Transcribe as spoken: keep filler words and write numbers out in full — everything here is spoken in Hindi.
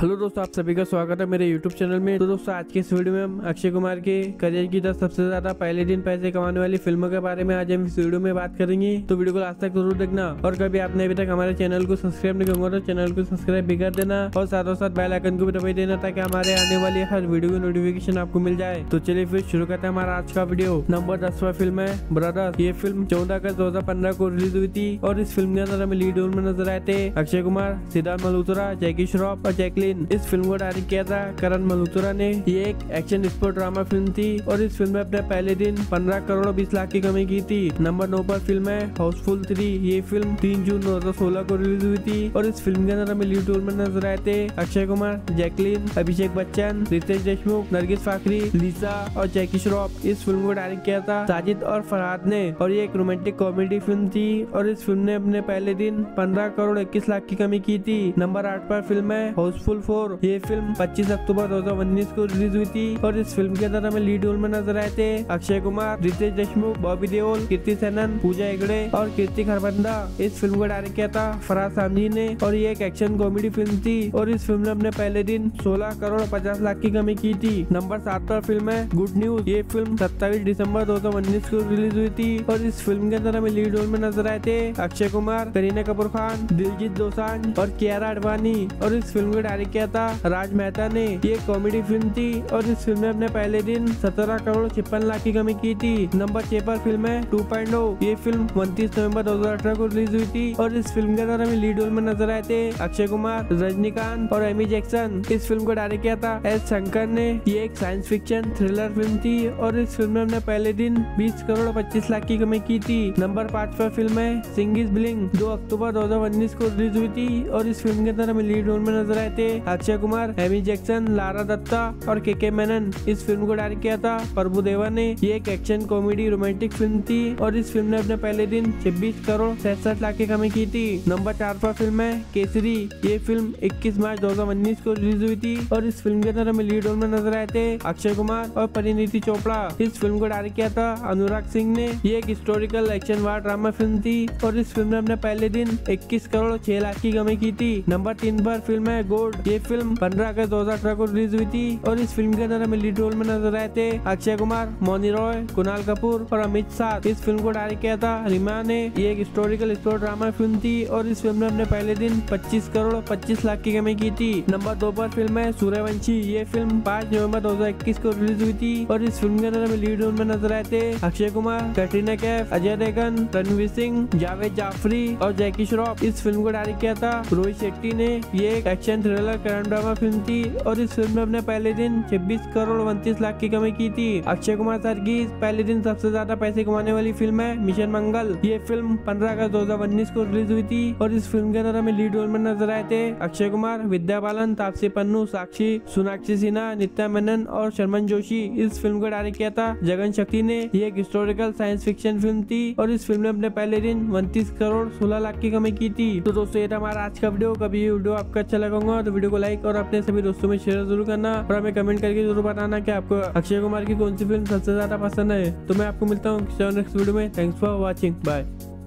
हेलो दोस्तों, आप सभी का स्वागत है मेरे यूट्यूब चैनल में। तो दोस्तों, आज के इस वीडियो में हम अक्षय कुमार के करियर की दस सबसे ज्यादा पहले दिन पैसे कमाने वाली फिल्मों के बारे में आज हम इस वीडियो में बात करेंगे। तो वीडियो को लास्ट तक जरूर देखना, और कभी आपने अभी तक हमारे चैनल को सब्सक्राइब नहीं करूंगा तो चैनल को सब्सक्राइब भी कर देना और साथों साथ बेल आइकन को भी दबा देना ताकि हमारे आने वाली हर वीडियो की नोटिफिकेशन आपको मिल जाए। तो चलिए फिर शुरू करते हैं हमारा आज का वीडियो। नंबर दसवा फिल्म है ब्रदर्स। ये फिल्म चौदह अगस्त दो हजार पंद्रह को रिलीज हुई थी और इस फिल्म के अंदर हमें लीड रोल में नजर आए थे अक्षय कुमार, सिद्धार्थ मल्होत्रा, जैकी श्रॉफ और जैकलिन। इस फिल्म को डायरेक्ट किया था करण मल्होत्रा ने। ये एक एक्शन स्पोर्ट ड्रामा फिल्म थी और इस फिल्म में अपने पहले दिन पंद्रह करोड़ बीस लाख की कमाई की थी। नंबर नौ पर फिल्म है हाउसफुल थ्री। ये फिल्म तीन जून दो हजार सोलह को रिलीज हुई थी और इस फिल्म के अंदर हमें लीड रोल में नजर आए थे अक्षय कुमार, जैकलिन, अभिषेक बच्चन, रितेश देशमुख, नरगिस फाखरी, लिसा और जैकी श्रॉफ। इस फिल्म को डायरेक्ट किया था साजिद और फरहान ने और ये एक रोमांटिक कॉमेडी फिल्म थी और इस फिल्म ने अपने पहले दिन पंद्रह करोड़ इक्कीस लाख की कमाई की थी। नंबर आठ पर फिल्म है हाउसफुल फोर। ये फिल्म पच्चीस अक्टूबर दो हजार उन्नीस को रिलीज हुई थी और इस फिल्म के अंदर हमें लीड रोल में नजर आए थे अक्षय कुमार, रितेश देशमुख, बॉबी देओल, कीर्ति सैनन, पूजा हेगड़े और कीर्ति खरबंदा। इस फिल्म को डायरेक्ट किया था फरहान सामजी ने और ये एक एक्शन कॉमेडी फिल्म थी और इस फिल्म ने अपने पहले दिन सोलह करोड़ पचास लाख की कमाई की थी। नंबर सात पर फिल्म है गुड न्यूज। ये फिल्म सत्ताईस दिसंबर दो हजार उन्नीस को रिलीज हुई थी और इस फिल्म के अंदर हमें लीड रोल में नजर आए थे अक्षय कुमार, करीना कपूर खान, दिलजीत दोसांझ और कियारा आडवाणी और इस फिल्म को डायरेक्ट किया था राज मेहता ने। ये कॉमेडी फिल्म थी और इस फिल्म में अपने पहले दिन सत्रह करोड़ छप्पन लाख की कमाई की थी। नंबर छह पर फिल्म है टू पॉइंट ओ। ये फिल्म उनतीस नवंबर दो हजार अठारह को रिलीज हुई थी और इस फिल्म के अंदर हमें लीड रोल में नजर आए थे अक्षय कुमार, रजनीकांत और एमी जैक्सन। इस फिल्म को डायरेक्ट किया था एस शंकर ने। ये एक साइंस फिक्शन थ्रिलर फिल्म थी और इस फिल्म में अपने पहले दिन बीस करोड़ पच्चीस लाख की कमाई की थी। नंबर पाँच पर फिल्म है सिंह इज ब्लिंग। दो अक्टूबर दो हजार उन्नीस को रिलीज हुई थी और इस फिल्म के अंदर हमें लीड रोल में नजर आए थे अक्षय कुमार, एमी जैक्सन, लारा दत्ता और के के मेनन। इस फिल्म को डायरेक्ट किया था प्रभु देवा ने। ये एक एक्शन कॉमेडी रोमांटिक फिल्म थी और इस फिल्म ने अपने पहले दिन छब्बीस करोड़ सड़सठ लाख की कमाई की थी। नंबर चार पर फिल्म है केसरी। ये फिल्म इक्कीस मार्च दो हजार उन्नीस को रिलीज हुई थी और इस फिल्म के अंदर हमें लीड रोल में नजर आए थे अक्षय कुमार और परिणीति चोपड़ा। इस फिल्म को डायरेक्ट किया था अनुराग सिंह ने। ये एक historical action war drama film थी और इस फिल्म ने अपने पहले दिन इक्कीस करोड़ छह लाख की कमाई की थी। नंबर तीन पर फिल्म है गोल्ड। ये फिल्म पंद्रह अगस्त दो हजार अठारह को रिलीज हुई थी और इस फिल्म के अंदर हमें लीड रोल में नजर आए थे अक्षय कुमार, मौनी रॉय, कुणाल कपूर और अमित शाह। इस फिल्म को डायरेक्ट किया था रीमा ने। ये एक हिस्टोरिकल स्पोर्ट ड्रामा फिल्म थी और इस फिल्म ने अपने पहले दिन पच्चीस करोड़ पच्चीस लाख की कमाई की थी। नंबर दो पर फिल्म है सूर्यवंशी। ये फिल्म पाँच नवंबर दो हजार इक्कीस को रिलीज हुई थी और इस फिल्म के अंदर हमें लीड रोल में नजर आए थे अक्षय कुमार, कटरीना कैफ, अजय देवगन, रणवीर सिंह, जावेद जाफरी और जैकी श्रॉफ। इस फिल्म को डायरेक्ट किया था रोहित शेट्टी ने। ये एक action thriller crime drama film थी और इस फिल्म में अपने पहले दिन छब्बीस करोड़ उनतीस लाख की कमाई की थी। अक्षय कुमार सर की पहले दिन सबसे ज्यादा पैसे कमाने वाली फिल्म है मिशन मंगल। ये फिल्म पंद्रह अगस्त दो हजार उन्नीस को रिलीज हुई थी और इस फिल्म के अंदर हमें लीड रोल में नजर आए थे अक्षय कुमार, विद्या बालन, तापसी पन्नू, साक्षी, सोनाक्षी सिन्हा, नित्या मेनन और शर्मन जोशी। इस फिल्म को डायरेक्ट किया था जगन शक्ति ने। ये एक हिस्टोरिकल साइंस फिक्शन फिल्म थी और इस फिल्म ने अपने पहले दिन उनतीस करोड़ सोलह लाख की कमाई की थी। तो दोस्तों, ये था हमारा आज का वीडियो। कभी ये वीडियो आपका अच्छा लगेगा तो वीडियो को लाइक और अपने सभी दोस्तों में शेयर जरूर करना और हमें कमेंट करके जरूर बताना कि आपको अक्षय कुमार की कौन सी फिल्म सबसे ज्यादा पसंद है। तो मैं आपको मिलता हूँ नेक्स्ट वीडियो में। Thanks for watching, bye.